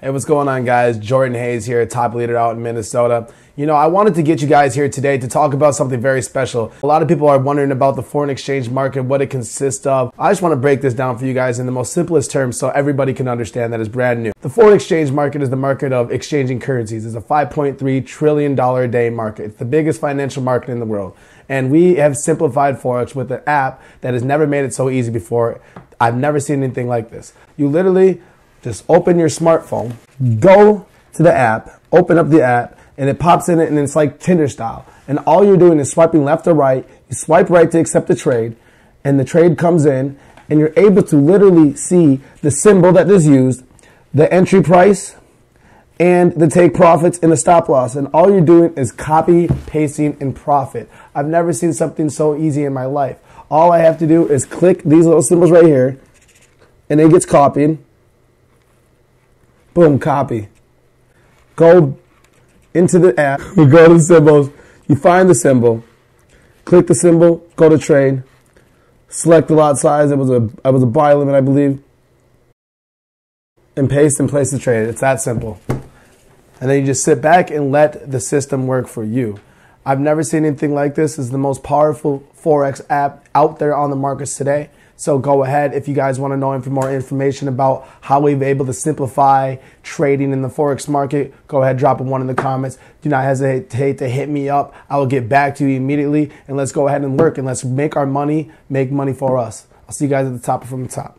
Hey, what's going on, guys? Jordan Hayes here, top leader out in Minnesota. You know, I wanted to get you guys here today to talk about something very special. A lot of people are wondering about the foreign exchange market, what it consists of. I just want to break this down for you guys in the most simplest terms so everybody can understand that it's brand new. The foreign exchange market is the market of exchanging currencies. It's a $5.3 trillion a day market. It's the biggest financial market in the world. And we have simplified Forex with an app that has never made it so easy before. I've never seen anything like this. You literally just open your smartphone, go to the app, open up the app, and it pops in it, and it's like Tinder style. And all you're doing is swiping left or right. You swipe right to accept the trade, and the trade comes in, and you're able to literally see the symbol that is used, the entry price, and the take profits and the stop loss. And all you're doing is copy, pasting, and profit. I've never seen something so easy in my life. All I have to do is click these little symbols right here, and it gets copied. Boom, copy. Go into the app, you go to the symbols, you find the symbol, click the symbol, go to trade, select the lot size, it was a buy limit, I believe, and paste and place the trade. It's that simple. And then you just sit back and let the system work for you. I've never seen anything like this. It's the most powerful Forex app out there on the markets today. So go ahead if you guys want to know for more information about how we've been able to simplify trading in the Forex market. Go ahead, drop a one in the comments. Do not hesitate to hit me up. I will get back to you immediately. And let's go ahead and work, and let's make our money, make money for us. I'll see you guys at the top.